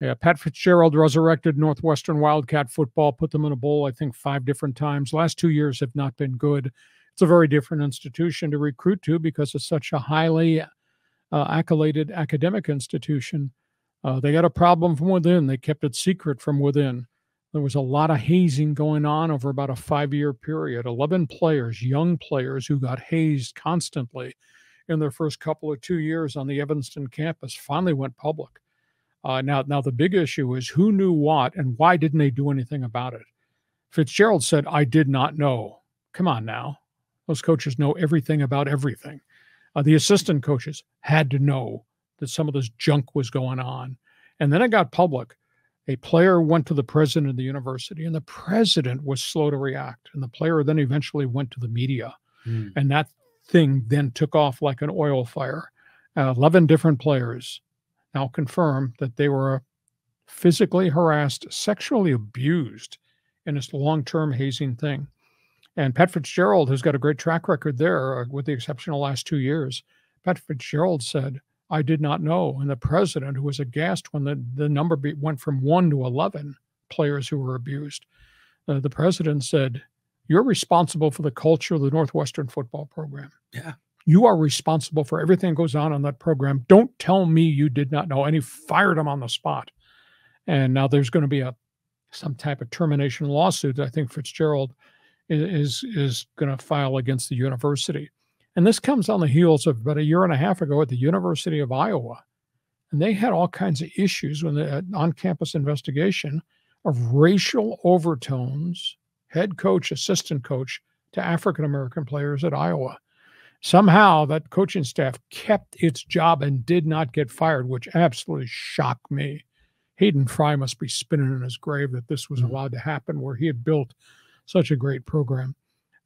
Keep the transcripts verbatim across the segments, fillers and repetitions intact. Yeah, Pat Fitzgerald resurrected Northwestern Wildcat football, put them in a bowl, I think, five different times. Last two years have not been good. It's a very different institution to recruit to because it's such a highly uh, accoladed academic institution. Uh, they got a problem from within. They kept it secret from within. There was a lot of hazing going on over about a five-year period. eleven players, young players who got hazed constantly in their first couple of two years on the Evanston campus finally went public. Uh, now, now the big issue is who knew what and why didn't they do anything about it? Fitzgerald said, I did not know. Come on now. Those coaches know everything about everything. Uh, the assistant coaches had to know that some of this junk was going on. And then it got public. A player went to the president of the university, and the president was slow to react. And the player then eventually went to the media. Mm. And that thing then took off like an oil fire. Uh, eleven different players now confirm that they were physically harassed, sexually abused in this long-term hazing thing. And Pat Fitzgerald has got a great track record there, uh, with the exception of the last two years. Pat Fitzgerald said, I did not know. And the president, who was aghast when the, the number be, went from one to eleven players who were abused, uh, the president said, you're responsible for the culture of the Northwestern football program. Yeah. You are responsible for everything that goes on in that program. Don't tell me you did not know. And he fired him on the spot. And now there's going to be a some type of termination lawsuit that I think Fitzgerald is, is, is going to file against the university. And this comes on the heels of about a year and a half ago at the University of Iowa. And they had all kinds of issues when the on-campus investigation of racial overtones, head coach, assistant coach, to African-American players at Iowa. Somehow that coaching staff kept its job and did not get fired, which absolutely shocked me. Hayden Fry must be spinning in his grave that this was allowed to happen where he had built such a great program.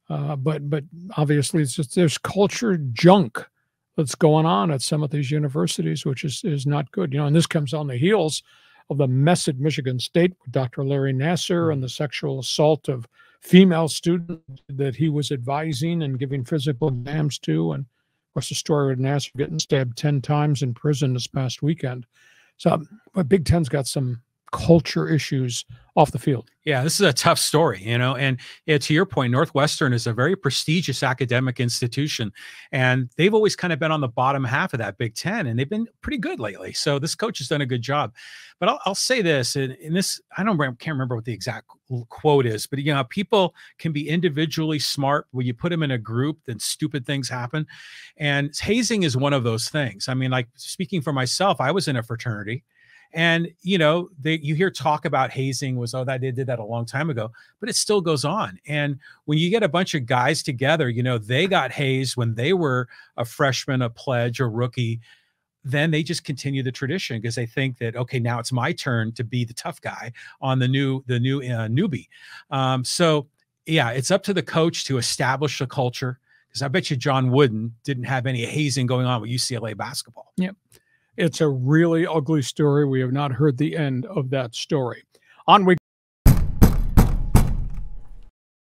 Uh, but but obviously, it's just, there's culture junk that's going on at some of these universities, which is is not good. You know, and this comes on the heels of the mess at Michigan State with Doctor Larry Nassar and the sexual assault of female students that he was advising and giving physical exams to. And of course, the story of Nassar getting stabbed ten times in prison this past weekend. So, but Big Ten's got some culture issues off the field. Yeah, this is a tough story, you know, and yeah, to your point, Northwestern is a very prestigious academic institution, and they've always kind of been on the bottom half of that Big Ten, and they've been pretty good lately. So this coach has done a good job. But I'll, I'll say this, and, and this, I don't can't remember what the exact quote is, but you know, people can be individually smart. When you put them in a group, then stupid things happen. And hazing is one of those things. I mean, like speaking for myself, I was in a fraternity. And, you know, they, you hear talk about hazing was, oh, that they did that a long time ago, but it still goes on. And when you get a bunch of guys together, you know, they got hazed when they were a freshman, a pledge, a rookie, then they just continue the tradition because they think that, okay, now it's my turn to be the tough guy on the new, the new uh, newbie. Um, so yeah, it's up to the coach to establish a culture, because I bet you John Wooden didn't have any hazing going on with U C L A basketball. Yep. It's a really ugly story. We have not heard the end of that story. On we